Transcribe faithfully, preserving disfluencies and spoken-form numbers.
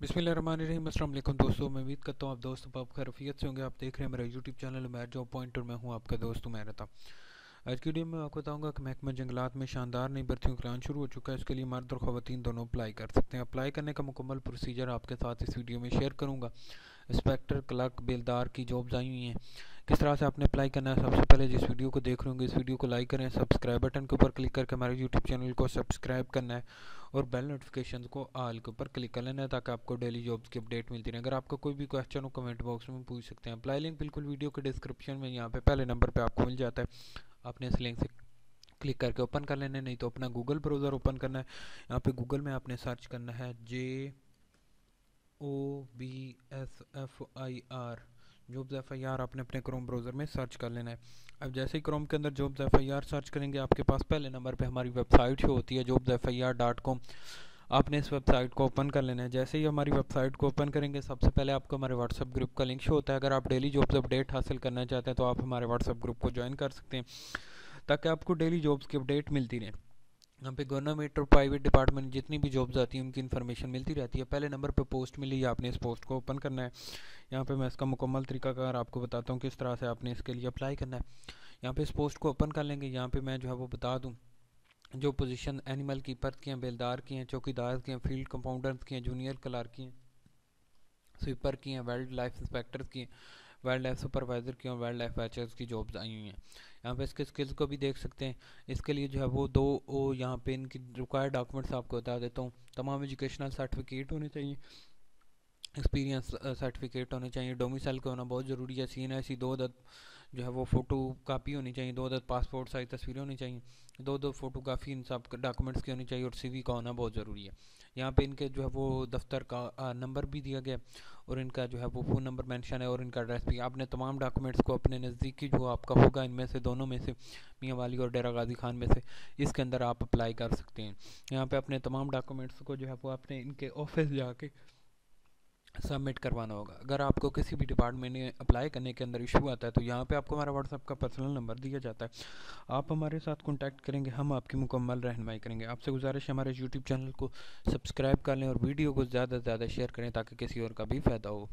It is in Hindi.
बिस्मिल्लाहिर्रहमानिर्रहीम, अस्सलाम वालेकुम दोस्तों। मैं उम्मीद करता हूँ आप दोस्त आप खैरियत से होंगे। आप देख रहे हैं मेरा YouTube channel Umair job point और मैं हूँ आपका दोस्त उमैर अता। आज की वीडियो में आपको बताऊँगा कि महकमा जंगलात में शानदार नई भर्तियों का ऐलान शुरू हो चुका है। इसके लिए मर्द और ख़वातीन दोनों अप्लाई कर सकते हैं। अप्लाई करने का मुकम्मल प्रोसीजर आपके साथ इस वीडियो में शेयर करूँगा। इंस्पेक्टर, क्लर्क, बेलदार की जॉब्स आई हुई हैं, किस तरह से आपने अप्लाई करना है। सबसे पहले जिस वीडियो को देख रहे होंगे इस वीडियो को लाइक करें, सब्सक्राइब बटन के ऊपर क्लिक करके हमारे यूट्यूब चैनल को सब्सक्राइब करना है और बेल नोटिफिकेशन को आल के ऊपर क्लिक कर लेना है ताकि आपको डेली जॉब्स की अपडेट मिलती रहे। अगर आपका कोई भी क्वेश्चन हो कमेंट बॉक्स में पूछ सकते हैं। अप्लाई लिंक बिल्कुल वीडियो के डिस्क्रिप्शन में यहाँ पे पहले नंबर पर आपको मिल जाता है। आपने इस लिंक से क्लिक करके ओपन कर लेना है, नहीं तो अपना गूगल ब्राउज़र ओपन करना है। यहाँ पर गूगल में आपने सर्च करना है J O B S F I R, jobs F I R आपने अपने क्रोम ब्राउज़र में सर्च कर लेना है। अब जैसे ही क्रोम के अंदर jobs F I R search करेंगे आपके पास पहले नंबर पे हमारी वेबसाइट शो होती है jobs F I R dot com. आपने इस वेबसाइट को ओपन कर लेना है। जैसे ही हमारी वेबसाइट को ओपन करेंगे सबसे पहले आपको हमारे व्हाट्सअप ग्रुप का लिंक शो होता है। अगर आप डेली जॉब्स अपडेट हासिल करना चाहते हैं तो आप हमारे व्हाट्सअप ग्रुप को ज्वाइन कर सकते हैं ताकि आपको डेली जॉब्स की अपडेट मिलती रहे। यहाँ पे गवर्नमेंट और प्राइवेट डिपार्टमेंट जितनी भी जॉब्स आती हैं उनकी इन्फॉर्मेशन मिलती रहती है। पहले नंबर पे पोस्ट मिली है, आपने इस पोस्ट को ओपन करना है। यहाँ पे मैं इसका मुकम्मल तरीकाकार आपको बताता हूँ किस तरह से आपने इसके लिए अप्लाई करना है। यहाँ पे इस पोस्ट को ओपन कर लेंगे। यहाँ पे मैं जो है वो बता दूँ, जो पोजीशन एनिमल कीपर की हैं, बेलदार की हैं, चौकीदार की हैं, फील्ड कंपाउंडर्स की हैं, जूनियर क्लर्क की हैं, स्वीपर की हैं, वाइल्ड लाइफ इंस्पेक्टर की हैं, वाइल्ड लाइफ सुपरवाइज़र की और वाइल्ड लाइफ वॉचर्स की जॉब्स आई हुई हैं। यहाँ पे इसके स्किल्स को भी देख सकते हैं। इसके लिए जो है वो दो ओ यहाँ पे इनकी रिक्वायर्ड डॉक्यूमेंट्स आपको बता देता हूँ। तमाम एजुकेशनल सर्टिफिकेट होने चाहिए, एक्सपीरियंस सर्टिफिकेट होने चाहिए, डोमिसाइल का होना बहुत ज़रूरी है, सी एन आई सी दो अदद जो है वो फ़ोटो कापी होनी चाहिए, दो अदद पासपोर्ट साइज तस्वीरें होनी चाहिए, दो दो फोटो काफ़ी इन सब डॉक्यूमेंट्स की होनी चाहिए और सी वी का होना बहुत ज़रूरी है। यहाँ पे इनके जो है वो दफ्तर का नंबर भी दिया गया और इनका जो है वो फ़ोन नंबर मेंशन है और इनका एड्रेस भी। आपने तमाम डॉक्यूमेंट्स को अपने नज़दीकी जो आपका होगा इनमें से दोनों में से मियांवाली और डेरा गाजी खान में से इसके अंदर आप अप्लाई कर सकते हैं। यहाँ पर अपने तमाम डॉक्यूमेंट्स को जो है वो आपने इनके ऑफिस जाके सबमिट करवाना होगा। अगर आपको किसी भी डिपार्टमेंट में अप्लाई करने के अंदर इशू आता है तो यहाँ पे आपको हमारा व्हाट्सअप का पर्सनल नंबर दिया जाता है। आप हमारे साथ कांटेक्ट करेंगे, हम आपकी मुकम्मल रहनुमाई करेंगे। आपसे गुजारिश हमारे यूट्यूब चैनल को सब्सक्राइब कर लें और वीडियो को ज़्यादा से ज़्यादा शेयर करें ताकि किसी और का भी फ़ायदा हो।